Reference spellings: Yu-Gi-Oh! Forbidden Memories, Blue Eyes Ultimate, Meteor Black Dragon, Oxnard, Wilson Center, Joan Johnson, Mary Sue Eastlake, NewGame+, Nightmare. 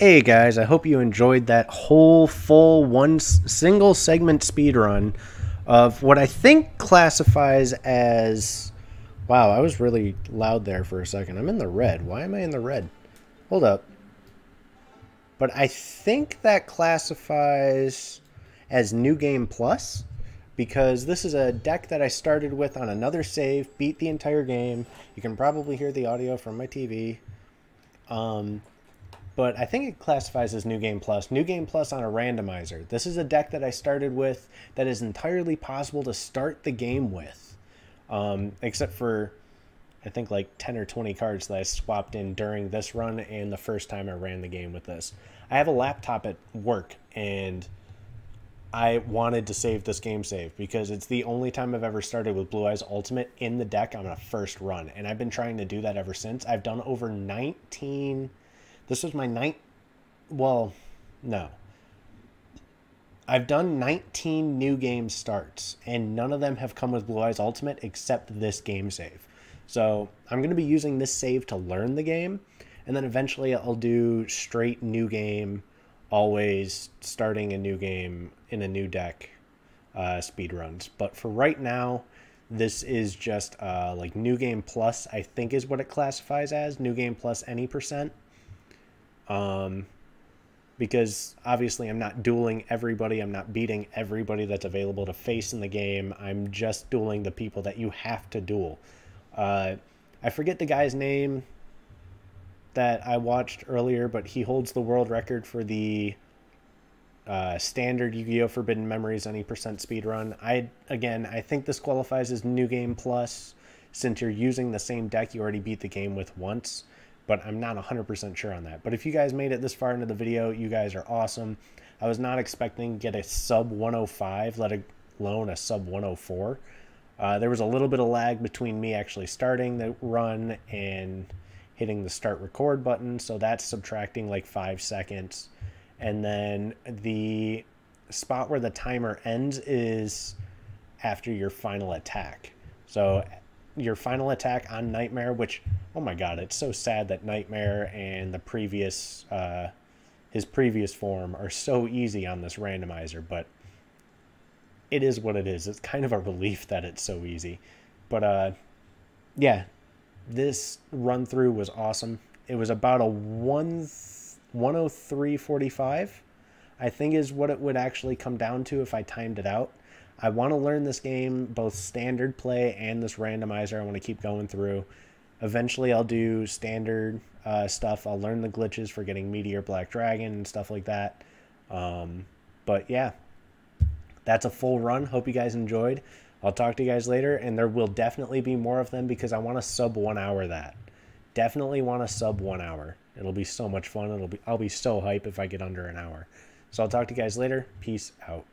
Hey guys, I hope you enjoyed that whole full single segment speedrun of what I think classifies as... Wow, I was really loud there for a second. I'm in the red. Why am I in the red? Hold up. But I think that classifies as New Game Plus, because this is a deck that I started with on another save, beat the entire game. You can probably hear the audio from my TV. But I think it classifies as New Game Plus. New Game Plus on a randomizer. This is a deck that I started with that is entirely possible to start the game with. Except for, I think, like 10 or 20 cards that I swapped in during this run and the first time I ran the game with this. I have a laptop at work, and I wanted to save this game save because it's the only time I've ever started with Blue Eyes Ultimate in the deck on a first run. And I've been trying to do that ever since. I've done over 19... This was my I've done 19 new game starts, and none of them have come with Blue Eyes Ultimate except this game save. So I'm going to be using this save to learn the game, and then eventually I'll do straight new game, always starting a new game in a new deck speedruns. But for right now, this is just like new game plus, I think is what it classifies as, new game plus any percent. Because obviously I'm not dueling everybody, I'm not beating everybody that's available to face in the game, I'm just dueling the people that you have to duel. I forget the guy's name that I watched earlier, but he holds the world record for the standard Yu-Gi-Oh! Forbidden Memories any percent speedrun. Again, I think this qualifies as New Game Plus, since you're using the same deck you already beat the game with once, but I'm not 100% sure on that. But if you guys made it this far into the video, you guys are awesome. I was not expecting to get a sub 105, let alone a sub 104. There was a little bit of lag between me actually starting the run and hitting the start record button, so that's subtracting like 5 seconds. And then the spot where the timer ends is after your final attack. So your final attack on Nightmare, which, oh my god, it's so sad that Nightmare and the previous his previous form are so easy on this randomizer, but it is what it is. It's kind of a relief that it's so easy. But yeah, this run through was awesome. It was about a 1:03:45, I think, is what it would actually come down to if I timed it out. I want to learn this game, both standard play and this randomizer. I want to keep going through. Eventually I'll do standard stuff. I'll learn the glitches for getting Meteor Black Dragon and stuff like that. But yeah, that's a full run. Hope you guys enjoyed. I'll talk to you guys later, and there will definitely be more of them because I want to sub 1 hour that. Definitely want to sub 1 hour. It'll be so much fun. I'll be so hype if I get under an hour. So I'll talk to you guys later. Peace out.